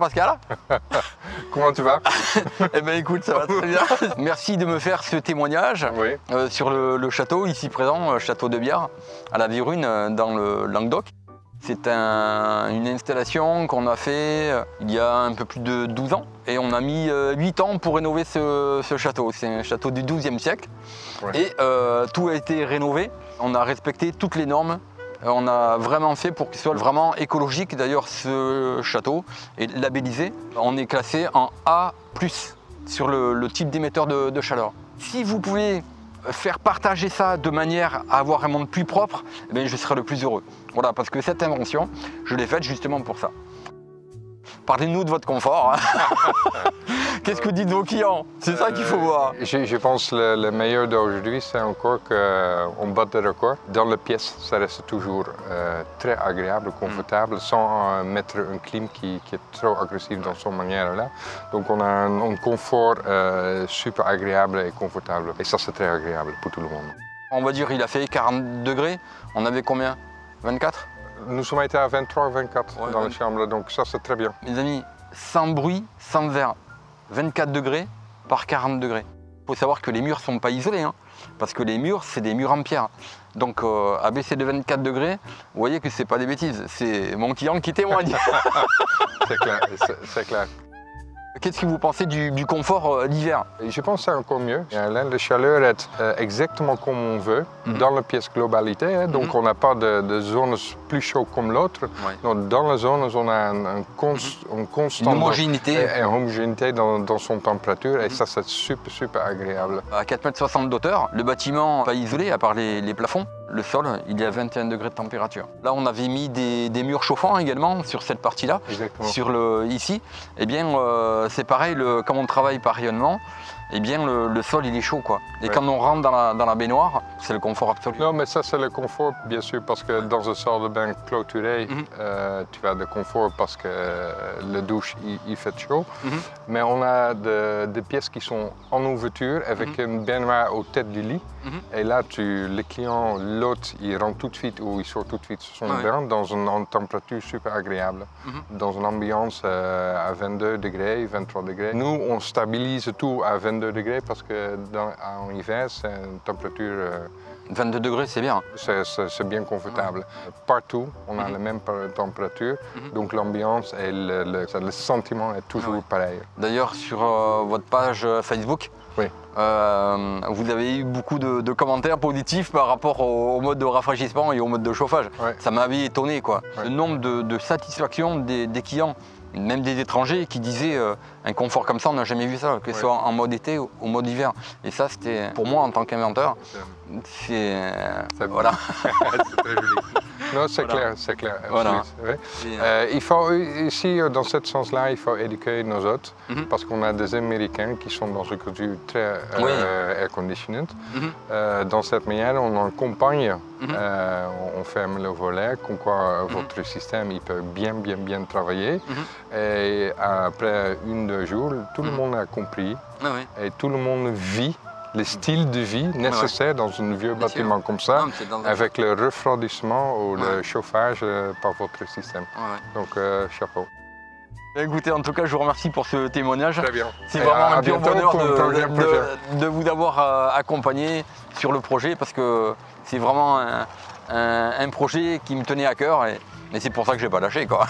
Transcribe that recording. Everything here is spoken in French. Pascal. Comment tu vas? Eh bien écoute, ça va très bien. Merci de me faire ce témoignage oui. Sur le château ici présent, château de Biard, à la Virune, dans le Languedoc. C'est une installation qu'on a fait il y a un peu plus de 12 ans et on a mis 8 ans pour rénover ce château. C'est un château du XIIe siècle ouais. Et tout a été rénové. On a respecté toutes les normes. On a vraiment fait pour qu'il soit vraiment écologique. D'ailleurs, ce château est labellisé. On est classé en A+ sur le type d'émetteur de chaleur. Si vous pouvez faire partager ça de manière à avoir un monde plus propre, eh bien, je serai le plus heureux. Voilà, parce que cette invention, je l'ai faite justement pour ça. Parlez-nous de votre confort. Hein. Qu'est-ce que disent nos clients? C'est ça qu'il faut voir. Je pense que le meilleur d'aujourd'hui, c'est encore qu'on bat des records. Dans les pièces, ça reste toujours très agréable, confortable, sans mettre un clim qui est trop agressif dans son manière-là. Donc on a un confort super agréable et confortable. Et ça, c'est très agréable pour tout le monde. On va dire qu'il a fait 40 degrés. On avait combien? 24? Nous sommes été à 23-24 ouais, dans la chambre, donc ça, c'est très bien. Mes amis, sans bruit, sans verre. 24 degrés par 40 degrés. Il faut savoir que les murs ne sont pas isolés, hein, parce que les murs, c'est des murs en pierre. Donc, abaisser de 24 degrés, vous voyez que ce n'est pas des bêtises. C'est mon client qui témoigne. C'est clair, c'est clair. Qu'est-ce que vous pensez du confort d'hiver? Je pense que c'est encore mieux. La chaleur est exactement comme on veut, dans la pièce globalité. Hein, donc on n'a pas de zones plus chaudes comme l'autre. Ouais. Dans les zones, on a une constante homogénéité. Homogénéité dans son température. Et ça, c'est super, super agréable. À 4,60 m d'hauteur, le bâtiment n'est pas isolé, à part les plafonds. Le sol, il est à 21 degrés de température. Là, on avait mis des murs chauffants également sur cette partie-là. Sur ici, eh bien, c'est pareil, quand on travaille par rayonnement, eh bien, le sol, il est chaud, quoi. Et ouais. Quand on rentre dans la baignoire, c'est le confort absolu. Non, mais ça, c'est le confort, bien sûr, parce que dans une salle de bain clôturée, tu as le confort parce que la douche, il fait chaud. Mais on a des pièces qui sont en ouverture avec une baignoire au tête du lit. Et là, le client, l'hôte, il rentre tout de suite ou il sort tout de suite son bain dans une température super agréable, dans une ambiance à 22 degrés, 23 degrés. Nous, on stabilise tout à 22 degrés parce que en hiver, c'est une température... 22 degrés, c'est bien. C'est bien confortable. Ouais. Partout, on a la même température, donc l'ambiance et le sentiment est toujours pareil. D'ailleurs, sur votre page Facebook, vous avez eu beaucoup de commentaires positifs par rapport au mode de rafraîchissement et au mode de chauffage. Ouais. Ça m'avait étonné, quoi. Ouais. Le nombre de satisfactions des clients, même des étrangers qui disaient un confort comme ça, on n'a jamais vu ça, que ce soit en mode été ou en mode hiver. Et ça, c'était pour moi en tant qu'inventeur, c'est... Voilà. C'est très joli. Non, c'est clair, c'est clair. Voilà. Il faut, ici, dans ce sens-là, il faut éduquer nos hôtes, parce qu'on a des Américains qui sont dans une culture très air-conditioned. Dans cette manière, on accompagne, on ferme le volet, comme quoi votre système, il peut bien travailler. Et après une, deux jours, tout le monde a compris et tout le monde vit les styles de vie nécessaires dans un vieux bâtiment comme ça, non, avec le refroidissement ou le chauffage par votre système. Donc, chapeau. Écoutez, en tout cas, je vous remercie pour ce témoignage. C'est vraiment un pur bonheur de vous avoir accompagné sur le projet parce que c'est vraiment un projet qui me tenait à cœur et c'est pour ça que je n'ai pas lâché, quoi.